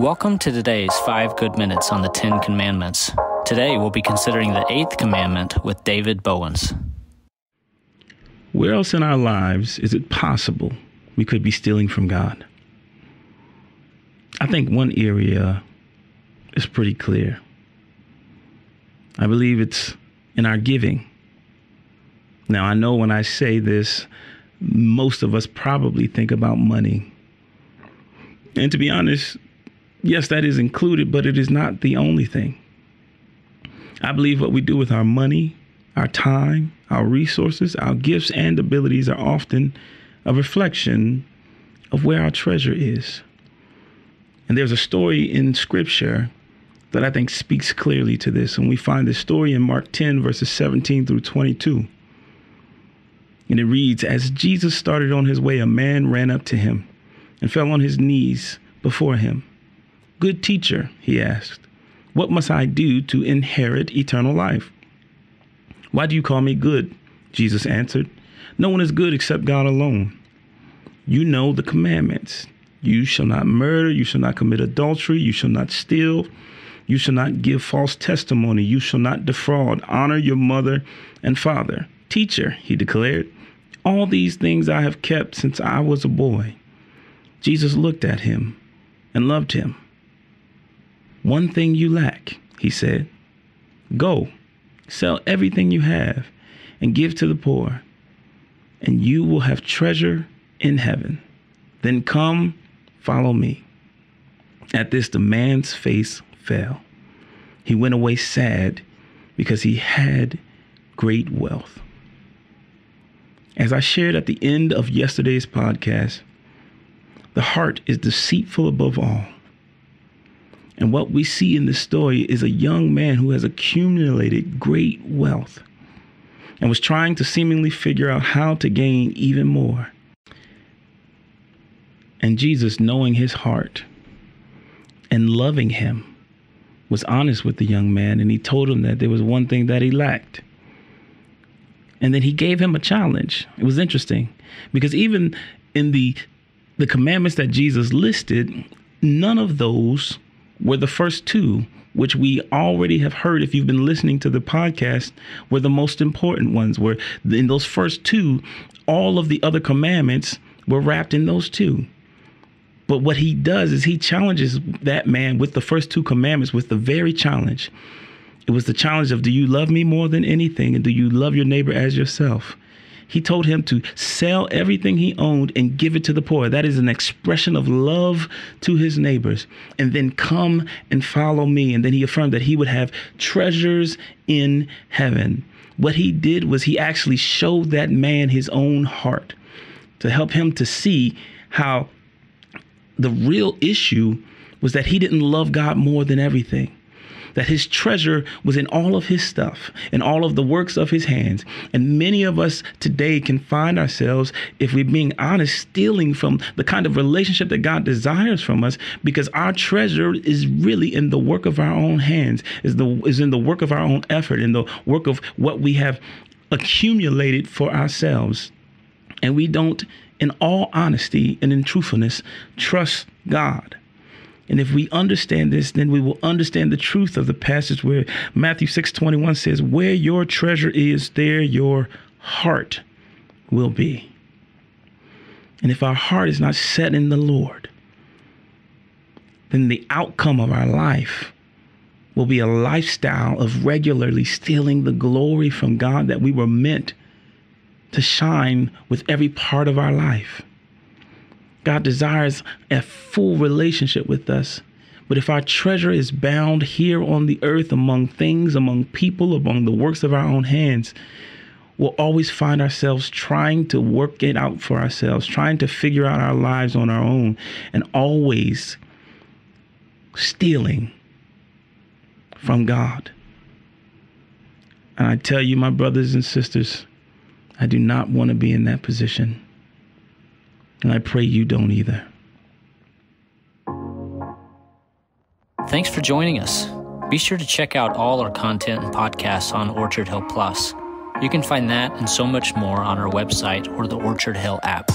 Welcome to today's 5 Good Minutes on the 10 Commandments. Today we'll be considering the 8th Commandment with David Bowens. Where else in our lives is it possible we could be stealing from God? I think one area is pretty clear. I believe it's in our giving. Now, I know when I say this, most of us probably think about money. And to be honest, yes, that is included, but it is not the only thing. I believe what we do with our money, our time, our resources, our gifts and abilities are often a reflection of where our treasure is. And there's a story in Scripture that I think speaks clearly to this. And we find this story in Mark 10, verses 17 through 22. And it reads, "As Jesus started on his way, a man ran up to him and fell on his knees before him. 'Good teacher,' he asked, 'what must I do to inherit eternal life?' 'Why do you call me good?' Jesus answered. 'No one is good except God alone. You know the commandments. You shall not murder. You shall not commit adultery. You shall not steal. You shall not give false testimony. You shall not defraud. Honor your mother and father.' 'Teacher,' he declared, 'all these things I have kept since I was a boy.' Jesus looked at him and loved him. 'One thing you lack,' he said. 'Go, sell everything you have and give to the poor, and you will have treasure in heaven. Then come, follow me.' At this, the man's face fell. He went away sad because he had great wealth." As I shared at the end of yesterday's podcast, the heart is deceitful above all. And what we see in this story is a young man who has accumulated great wealth and was trying to seemingly figure out how to gain even more. And Jesus, knowing his heart and loving him, was honest with the young man, and he told him that there was one thing that he lacked. And then he gave him a challenge. It was interesting because even in the commandments that Jesus listed, none of those were the first two, which we already have heard, if you've been listening to the podcast, were the most important ones. Were in those first two, all of the other commandments were wrapped in those two. But what he does is he challenges that man with the first two commandments with the very challenge. It was the challenge of, do you love me more than anything? And do you love your neighbor as yourself? He told him to sell everything he owned and give it to the poor. That is an expression of love to his neighbors. And then come and follow me. And then he affirmed that he would have treasures in heaven. What he did was he actually showed that man his own heart to help him to see how the real issue was that he didn't love God more than everything. That his treasure was in all of his stuff and all of the works of his hands. And many of us today can find ourselves, if we're being honest, stealing from the kind of relationship that God desires from us, because our treasure is really in the work of our own hands, is in the work of our own effort, in the work of what we have accumulated for ourselves. And we don't, in all honesty and in truthfulness, trust God. And if we understand this, then we will understand the truth of the passage where Matthew 6:21 says, "Where your treasure is, there your heart will be." And if our heart is not set in the Lord, then the outcome of our life will be a lifestyle of regularly stealing the glory from God that we were meant to shine with every part of our life. God desires a full relationship with us. But if our treasure is bound here on the earth among things, among people, among the works of our own hands, we'll always find ourselves trying to work it out for ourselves, trying to figure out our lives on our own, and always stealing from God. And I tell you, my brothers and sisters, I do not want to be in that position. And I pray you don't either. Thanks for joining us. Be sure to check out all our content and podcasts on Orchard Hill Plus. You can find that and so much more on our website or the Orchard Hill app.